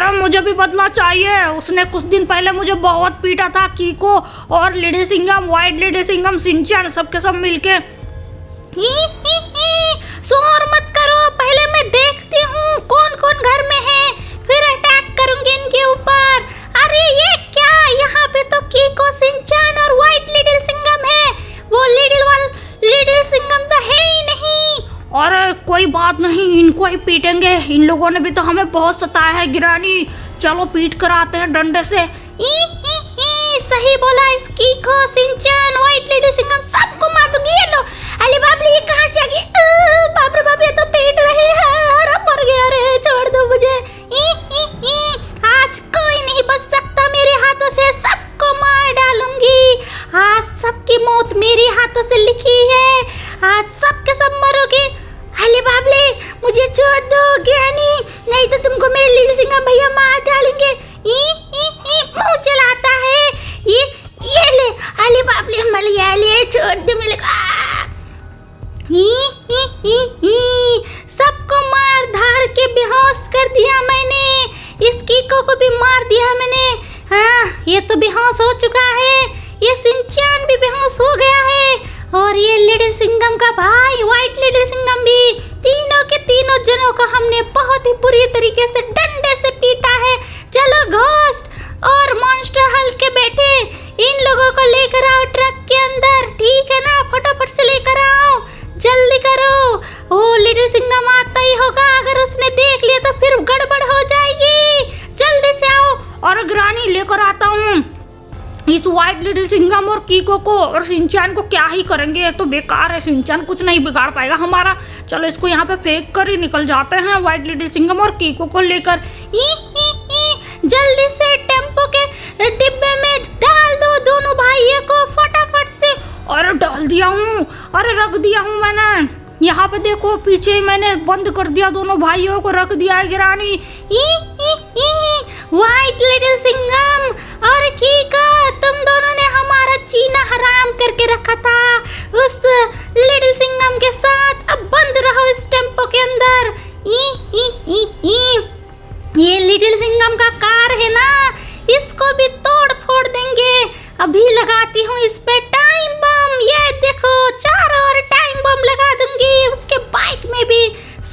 अरे मुझे भी बदला चाहिए, उसने कुछ दिन पहले मुझे बहुत पीटा था। कीको और little Singham, white little Singham, Shinchan, सबके सब मिलके। शोर मत करो, पहले मैं देखती हूँ कौन कौन घर में है, फिर अटैक करूंगी इनके ऊपर। अरे ये क्या, यहाँ पे तो कीको, सिंचन और वाइट लिटिल सिंघम है, वो लिटिल सिंघम तो है ही नहीं। और कोई बात नहीं, इनको ही पीटेंगे, इन लोगों ने भी तो हमें बहुत सताया है गिरानी, चलो पीट कर आते हैं डंडे से। सही बोला, इस कीको, सिंचन, वाइट लिटिल सिंघम सबको मार दूंगी। ये लो, अली बाप रे, ये कहां से आ गई? बाप रे बाप, ये तो पीट रहे हैं, अरे मर गया रे, छोड़ दो मुझे। आज कोई नहीं बच सकता मेरे हाथों से, सबको मार डालूंगी। आज सबकी मौत मेरे हाथों से लिखी है, आज सबके सब मरोगे। अली बाबले, मुझे छोड़ दो ग्रैनी, नहीं तो तुमको मेरे लिटिल सिंघम भैया मार डालेंगे। मुंह चलाता है ये ले, अली बाबले मर गया, ले छोड़ दो मेरे को, सबको मार धाड़ के बेहोश कर दिया मैंने, इस कीको को भी मार दिया मैंने। हाँ, ये तो बेहोश हो चुका है, ये सिंचन भी बेहोश हो गया है, और ये लिटिल सिंघम का भाई वाइट लिटिल सिंघम भी। तीनों के तीनों जनों को हमने बहुत ही बुरी तरीके से डंडे से पीटा है। चलो घोस्ट और मॉन्स्टर हल्के बैठे, इन लोगों को लेकर आओ ट्रक के अंदर, ठीक है ना, फटाफट से लेकर आओ, जल्दी करो। वो लिटिल सिंघम आता ही होगा, अगर उसने देख लिया तो फिर गड़बड़ हो जाएगी, जल्दी से आओ। और ग्रानी, लेकर आता हूँ इस वाइट लिटिल सिंघम और कीको को, और सिंचन को क्या ही करेंगे, तो बेकार है, सिंचन कुछ नहीं बिगाड़ पाएगा हमारा। चलो इसको यहाँ पे फेंक कर ही निकल जाते हैं, वाइट लिटिल सिंघम और कीको को लेकर। जल्दी से टेम्पो के डिब्बे में डाल दो दोनों भाइयों को फटाफट से। और डाल दिया हूँ, और रख दिया हूँ मैंने, यहाँ पे देखो पीछे मैंने बंद कर दिया, दोनों भाइयों को रख दिया है गिरानी। वाइट लिटिल सिंघम और कीको, तुम दोनों ने हमारा जीना हराम करके रखा था, उस लिटिल सिंघम के साथ अब बंद रहो इस टेम्पो के अंदर। ये लिटिल सिंघम का कार है ना, इसको भी तोड़ फोड़ देंगे। अभी लगाती हूँ इस पे टाइम बम, ये देखो चारों ओर टाइम बम लगा दूंगी, उसके बाइक में भी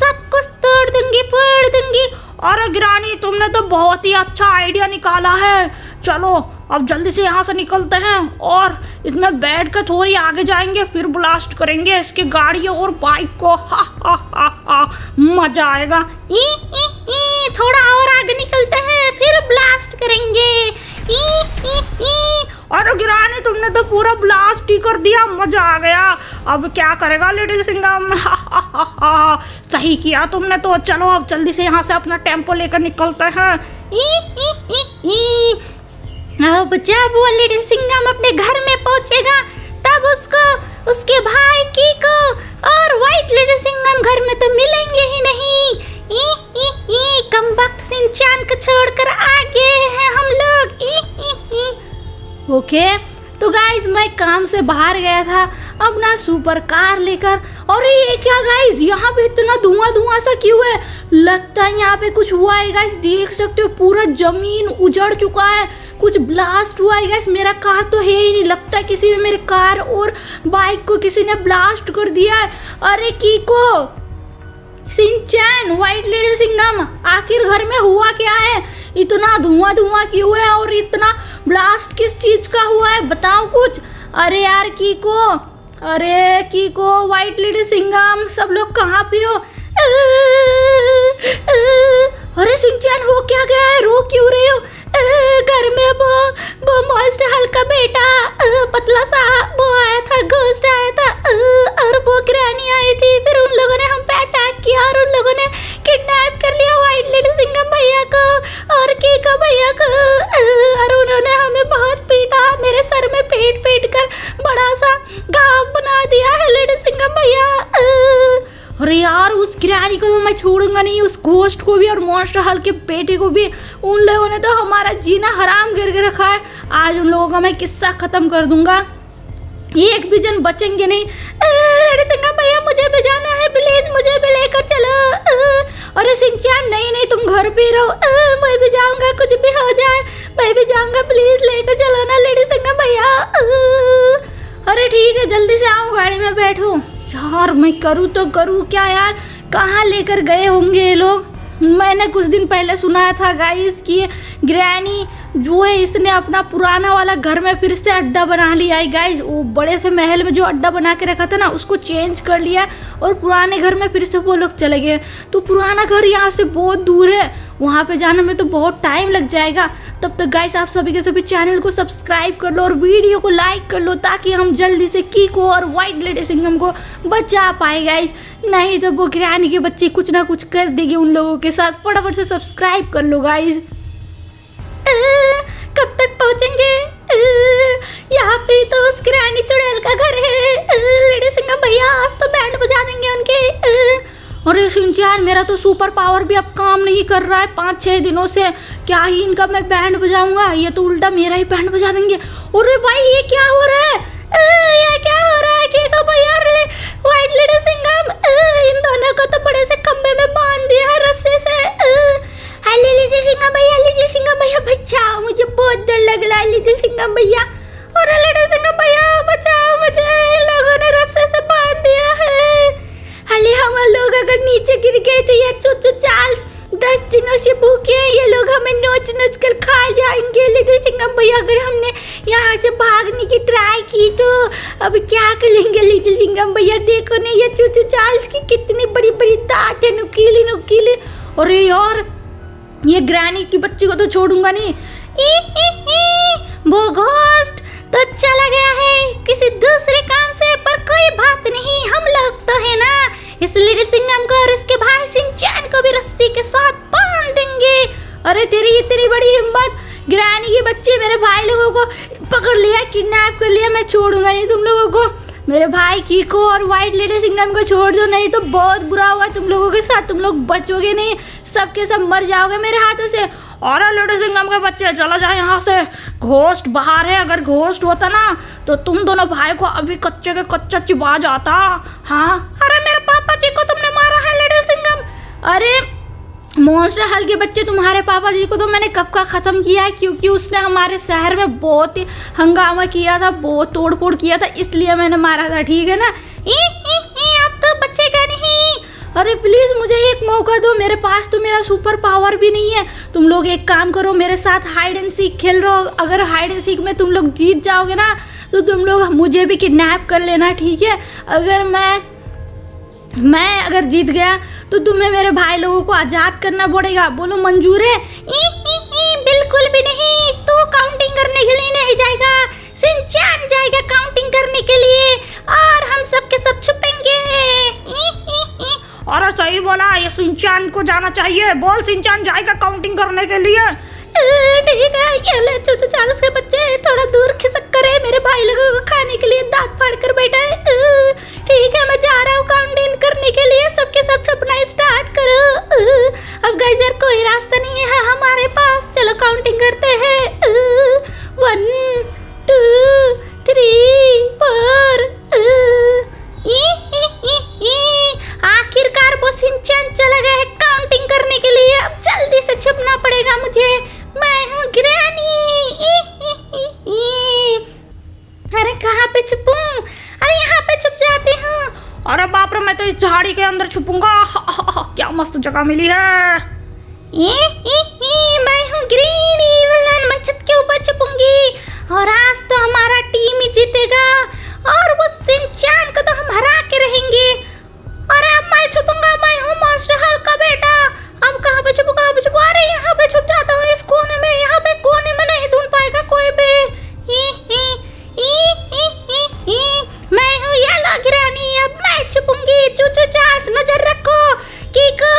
सब कुछ तोड़ दूंगी, फोड़ दूंगी। और ग्रानी, तुमने तो बहुत ही अच्छा आइडिया निकाला है, चलो अब जल्दी से यहाँ से निकलते हैं, और इसमें बैठ कर थोड़ी आगे जाएंगे, फिर ब्लास्ट करेंगे इसकी गाड़ियों और बाइक को। हा हा हा हा, मजा आएगा। थोड़ा और आगे निकलते हैं, फिर ब्लास्ट करेंगे। और गिरानी, तुमने तो पूरा ब्लास्ट ही कर दिया, मजा आ गया। अब क्या करेगा लिटिल सिंघम? सही किया तुमने तो। चलो अब जल्दी से यहाँ से अपना टेम्पो लेकर निकलते हैं। अब जब वो लिटिल सिंघम अपने घर में पहुँचेगा, तब उसको उसके भाई कीको और वाइट लिटिल सिंघम घर में तो मिलेंगे ही नहीं। कमबख्त सिंचन को छोड़कर आ गए हैं हम लोग। ओके, तो गाइज मैं काम से बाहर गया था अपना सुपर कार लेकर, और ये क्या गाइज, यहाँ पे इतना धुआं सा क्यों है? लगता है यहाँ पे कुछ हुआ है गाइज, देख सकते हो पूरा जमीन उजड़ चुका है, कुछ ब्लास्ट हुआ है गाइज। मेरा कार तो है ही नहीं, लगता है किसी ने मेरे कार और बाइक को किसी ने ब्लास्ट कर दिया है। अरे कीको, सिंचन, वाइट लिटिल सिंघम, आखिर घर में हुआ क्या है? इतना धुआं क्यों है, और इतना ब्लास्ट किस चीज़ का हुआ है, बताओ कुछ। अरे यार कीको, वाइट लिटिल सिंघम, सब लोग कहाँ पे हो? अरे सिंचन, हो क्या गया है, रो क्यों रहे हो? घर में वो मॉन्स्टर हल्का बेटा पतला सा वो आया था, घोस्ट आया था, और वो ग्रैनी आई थी, फिर उन लोगों ने हम पे अटैक किया, और उन लोगों ने किडनैप कर लिया वाइट लिटिल सिंघम भैया को और कीको भैया को, और उन्होंने हमें बहुत पीटा, मेरे सर में पीट कर बड़ा सा घाव बना दिया है लिटिल सिंघम भैया। अरे यार, उस ग्रैनी को तो मैं छोड़ूंगा नहीं, उस घोस्ट को भी, और मॉन्स्टर हल के बेटे को भी, उन लोगों ने तो हमारा जीना हराम करके रखा है, आज उन लोगों का मैं किस्सा ख़त्म कर दूंगा। एक भी जन बचेंगे नहीं। अरे सिंघा भैया मुझे भी जाना है, प्लीज मुझे भी लेकर चलो। अरे सिंचान नहीं नहीं तुम घर पे रहो, मैं भी जाऊंगा, कुछ भी हो जाए मैं भी जाऊंगा, प्लीज लेकर चलो ना लेडी सिंघा भैया। अरे ठीक है जल्दी से आओ, गाड़ी में बैठो। यार मैं करूँ तो करूँ क्या यार, कहाँ लेकर गए होंगे ये लोग। मैंने कुछ दिन पहले सुना था गाइस कि ग्रैनी जो है इसने अपना पुराना वाला घर में फिर से अड्डा बना लिया है गाइस। वो बड़े से महल में जो अड्डा बना के रखा था ना उसको चेंज कर लिया और पुराने घर में फिर से वो लोग चले गए। तो पुराना घर यहाँ से बहुत दूर है, वहाँ पे जाने में तो बहुत टाइम लग जाएगा। तब तक गाइस आप सभी के सभी चैनल को सब्सक्राइब कर लो और वीडियो को लाइक कर लो ताकि हम जल्दी से किको और वाइट लेडी सिंघम को बचा पाए गाइस, नहीं तो वो ग्रैनी के बच्चे कुछ ना कुछ कर देगी उन लोगों के साथ। फटाफट से सब्सक्राइब कर लो गाइस। कब तक पहुँचेंगे, यहाँ पे तो उस ग्रैनी चुड़ैल का घर है। लेडी सिंघम भैया आज तो बैंड बजा देंगे उनके। अरे सिंचान मेरा तो सुपर पावर भी अब काम नहीं कर रहा है 5-6 दिनों से, क्या ही इनका मैं बैंड बजाऊंगा, ये तो उल्टा मेरा ही बैंड बजा देंगे। अरे भाई ये क्या हो रहा है, ये क्या हो रहा है किको भैया और वाइट लेडी सिंघम, इन दोनों को तो बड़े से खंबे में बांध दिया है रस्से से। लेडी सिंघम भैया बचाओ मुझे बहुत डर लग रहा है लेडी सिंघम भैया। और लेडी सिंघम भैया बचाओ मुझे, इन लोगों ने रस्से से बांध दिया है। अरे हम लोग अगर नीचे गिर गए तो ये चुचू चार्ल्स 10 दिनों से भूखे हैं, ये लोग हमें नोच नोच कर खा जाएंगे। लेडी सिंघम भैया अगर हमने यहाँ से भागने की ट्राई की तो अब क्या करेंगे लेडी सिंघम भैया। देखो ना ये चुचू चार्ल्स की कितनी बड़ी बड़ी दांत है, नुकीली नुकीली। अरे यार ये ग्रैनी की बच्ची को तो छोड़ूंगा नहीं। वो घोस्ट तो चला गया है किसी दूसरे काम से, पर कोई बात नहीं हम लोग तो है ना, इस लेडी सिंघम को और इसके भाई सिंचान को भी रस्सी के साथ बांध देंगे। अरे तेरी इतनी बड़ी हिम्मत, ग्रैनी की बच्ची मेरे भाई लोगों को पकड़ लिया, किडनैप कर लिया, मैं छोड़ूंगा नहीं तुम लोगों को। मेरे भाई किको और वाइट लेडी सिंघम को छोड़ दो नहीं तो बहुत बुरा होगा तुम लोगों के साथ, तुम लोग बचोगे नहीं, सबके सब मर जाओगे मेरे हाथों से। और लेडी सिंघम के बच्चे चलो जाओ यहाँ से, घोस्ट बाहर है, अगर घोस्ट होता ना तो तुम दोनों भाई को अभी कच्चे के कच्चा चिबा जाता। हाँ अरे मेरे पापा जी को तुमने मारा है लेडी सिंघम। अरे मोस्टर हल के बच्चे तुम्हारे पापा जी को तो मैंने कब का ख़त्म किया है, क्योंकि उसने हमारे शहर में बहुत ही हंगामा किया था, बहुत तोड़ फोड़ किया था, इसलिए मैंने मारा था, ठीक है ना। आप तो बचेगा नहीं, अरे प्लीज़ मुझे एक मौका दो, मेरे पास तो मेरा सुपर पावर भी नहीं है। तुम लोग एक काम करो मेरे साथ हाइड एंड सीक खेल रहो, अगर हाइड एंड सीक में तुम लोग जीत जाओगे ना तो तुम लोग मुझे भी किडनैप कर लेना, ठीक है। अगर मैं अगर जीत गया तो तुम्हें मेरे भाई लोगों को आज़ाद करना पड़ेगा, बोलो मंजूर है। बिल्कुल भी नहीं, तू काउंटिंग करने के लिए नहीं जाएगा, सिंचान जाएगा काउंटिंग करने के लिए और हम सबके सब छुपेंगे। और सही बोला, ये सिंचान को जाना चाहिए, बोल सिंचान जाएगा काउंटिंग करने के लिए। ठीक है ये ले चुचू चार्ल्स के बच्चे थोड़ा दूर खिसक कर मेरे भाई लोगों को खाने के लिए दांत फाड़ कर बैठा है। ठीक है मैं जा रहा हूँ काउंटिंग करने के लिए, सबके सब छुपना स्टार्ट करो। अब गाइस यार कोई रास्ता नहीं है हमारे पास, चलो काउंटिंग करते हैं। 1 2 3 4। आखिरकार वो सिंचन चला गया है काउंटिंग करने के लिए, अब जल्दी से छुपना पड़ेगा मुझे, मैं हूँ ग्रैनी। अरे कहाँ पे छुपूं, अरे यहाँ पे छुप जाती हूँ। अरे बाप रे मैं तो इस झाड़ी के अंदर छुपूंगा, क्या मस्त जगह मिली है। मैं हूँ ग्रीन इविलन, मैं छत के ऊपर छुपूंगी और आज तो हमारा टीम ही जीतेगा और वो सिंचान को तो हम हरा के रहेंगे। अरे अब मैं छुपूंगा, मैं हूँ मास्टर हल का बेटा। अब कहाँ पे छुपूंगा, अब छुपा रही यहाँ पे छुप जाता हूँ इस कोने में, यहाँ पे कोने में नहीं ढूंढ पाएगा कोई भी। मैं हूँ येलो ग्रैनी, अब मैं छुपूंगी। चूचू चार्ल्स नजर रखो, किको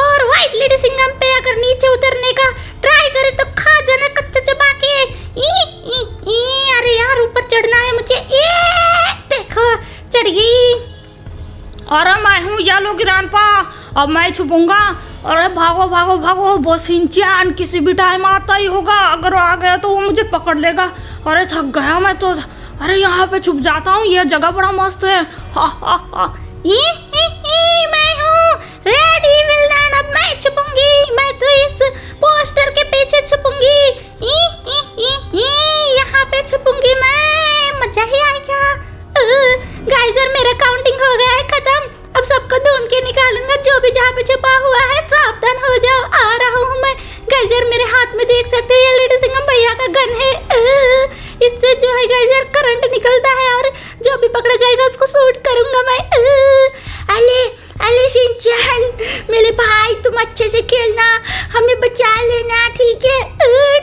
और वाइट लेडी सिंघम पे अगर नीचे उतरने का ट्राई करे तो खा जाना कच्चा चबा के। अरे यार ऊपर चढ़ना है मुझे, देखो चढ़ गई। अरे मैं हूँ येलो ग्रैंडपा, अब मैं छुपूंगा। अरे भागो भागो भागो, वो सिंचान किसी भी टाइम आता ही होगा, अगर आ गया तो वो मुझे पकड़ लेगा। अरे थक गया मैं तो, अरे यहाँ पे छुप जाता हूँ, यह जगह बड़ा मस्त है। हा हा हा, मैं हूँ रेड इविल मैन, अब मैं छुपूंगी, मैं तो इस पोस्टर के पीछे छुपूंगी, यहाँ पे छुपूंगी मैं, मजा ही आएगा। गाइजर मेरा काउंटिंग हो गया है खत्म, अब सबको ढूंढ के निकालूंगा, जो भी जहाँ पे छुपा हुआ है, सावधान हो जाओ, आ रहा हूँ मैं। गाइजर मेरे हाथ में देख सकते हैं लिटिल सिंघम भैया का गन है, इससे जो है गाइजर करंट निकलता है और जो भी पकड़ा जाएगा उसको शूट करूंगा मैं। अले अले सिंचन मेरे भाई, तुम अच्छे से खेलना, हमें बचा लेना, ठीक है?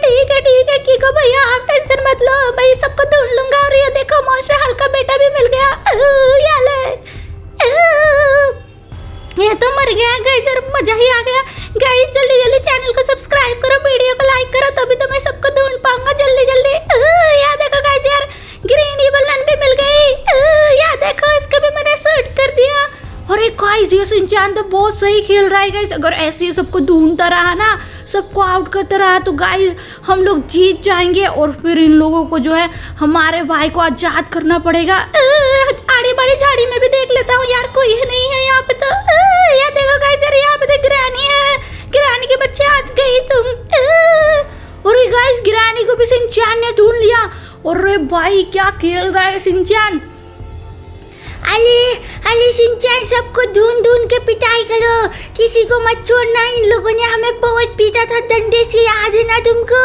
ठीक है ठीक है किको भैया, आप टेंशन मत लो, मैं सबको ढूंढ लूंगा। और ये देखो मौसा हल्का बेटा भी मिल गया, ये तो मर गया गाइजर, मजा ही आ गया। गाइज जल्दी जल्दी चैनल को सब्सक्राइब करो, वीडियो को लाइक करो, तभी तो मैं सबको ढूंढ पाऊंगा जल्दी जल्दी। याद देखो गाइज यार ग्रीन ईवल नन भी मिल गई, याद देखो इसके भी मैंने शूट कर दिया। अरे गाइज ये सिंचान तो बहुत सही खेल रहा है गाइज, अगर ऐसे ही सबको ढूंढता रहा ना, सबको आउट करता रहा तो गाइज हम लोग जीत जाएंगे, और फिर इन लोगों को जो है हमारे भाई को आज़ाद करना पड़ेगा। आड़ी बाड़ी झाड़ी में भी देख लेता हूँ यार, कोई नहीं है यहाँ पे, तो यार देखो गाइज यार यहाँ पे तो गिरानी है, गिरानी के बच्चे आज गई तुम। अरे गाइज गिरानी को भी सिंचान ने ढूंढ लिया, और अरे भाई क्या खेल रहा है सिंचान। अली अली सिंचान सबको ढूंढ ढूंढ के पिटाई करो, किसी को मत छोड़ना, इन लोगों ने हमें बहुत पीटा था डंडे से, याद है ना तुमको?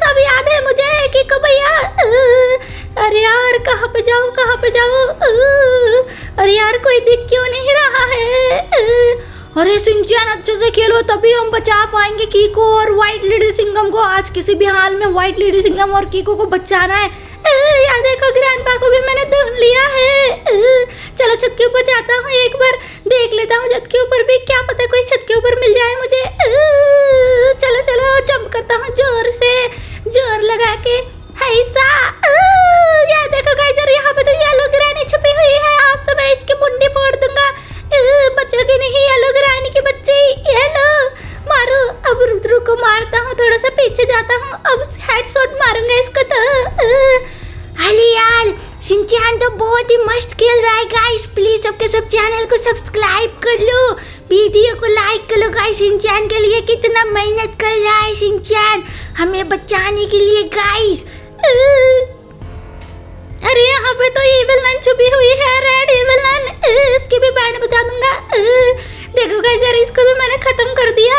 सब याद है मुझे किको भैया। अरे यार कहाँ पे जाओ, कहाँ पे जाओ, अरे यार कोई दिख क्यों नहीं रहा है। अरे सिंचान अच्छे से खेलो, तभी हम बचा पाएंगे किको और व्हाइट लिटिल सिंघम को, आज किसी भी हाल में व्हाइट लिटिल सिंघम और किको को बचाना है। यार देखो ग्रैंडपा को भी मैंने ढूंढ लिया है, चलो छत के ऊपर जाता हूँ, एक बार देख लेता हूँ छत के ऊपर भी, क्या पता कोई छत के ऊपर मिल जाए मुझे। चलो चलो जंप करता हूँ जोर से, जोर लगा के ऐसा। यार देखो गाइजर यहाँ पे तो येलो ग्रैनी छुपी हुई है, आज तो मैं इसके मुंडी फोड़ दूंगा, बचोगे नहीं येलो ग्रैनी के बच्चे, येलो मारो। अब रुद्रू को मारता हूँ, थोड़ा सा पीछे जाता हूँ, अब हेडशॉट मारूंगा इसको। तो अली यार सिंचान तो बहुत ही मस्त खेल रहा है गाइस, प्लीज सबके सब चैनल को सब्सक्राइब कर लो, वीडियो को लाइक कर लो गाइस, सिंचान के लिए कितना मेहनत कर रहा है सिंचान हमें बचाने के लिए गाइस। अरे यहाँ पे तो इविल नन छुपी हुई है, रेड इविल नन, इसकी भी बैंड बजा दूंगा। देखो गाइस यार इसको भी मैंने खत्म कर दिया,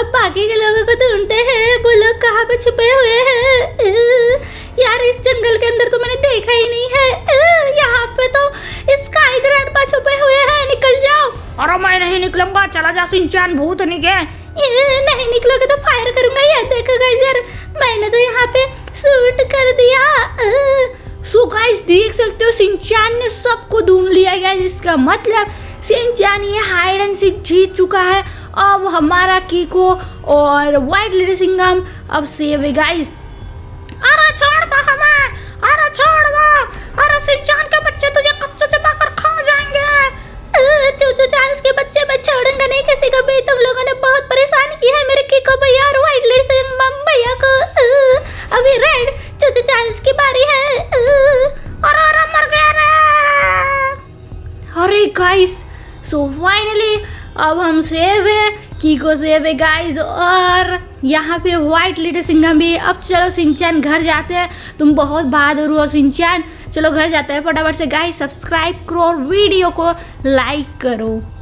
अब बाकी के लोगों को ढूंढते हैं, वो लोग कहाँ पे छुपे हुए हैं। यार इस जंगल के अंदर तो मैंने देखा ही नहीं है, यहाँ पे तो स्काई ग्रैंडपा छुपे हुए हैं, निकल जाओ। अरे मैं नहीं निकलूंगा, चला जा सिंचान, भूत निकले, नहीं निकलोगे तो फायर करूंगा। यार देखो गाइस यार मैंने तो यहाँ पे शूट कर दिया। सो गाइस देख सकते हो सिंचान ने सबको ढूंढ लिया गाइस, इसका मतलब सिंचान ये हाइड एंड सीक जीत चुका है। अब हमारा किको और व्हाइट लिटिल सिंघम अब सेव है गाइस। अरे छोड़ दो हमें, अरे छोड़ दो, अरे सिंचान के बच्चे तुझे कच्चे चबा कर खा जाएंगे। चूचू चार्ल्स के बच्चे मैं छोड़ूंगा नहीं किसी को भी, तुम लोगों ने बहुत परेशान किया है मेरे किको भैया और व्हाइट लिटिल सिंघम भैया को। अभी रेड चूचू चार्ल्स की बारी है, और मर गया रे। अरे गाइस सो फाइनली अब हम सेव है, किको सेव है गाइस, और यहाँ पे व्हाइट लिटिल सिंघम भी। अब चलो सिंचान घर जाते हैं, तुम बहुत बहादुर हो सिंचान, चलो घर जाते हैं फटाफट से गाइस। सब्सक्राइब करो और वीडियो को लाइक करो।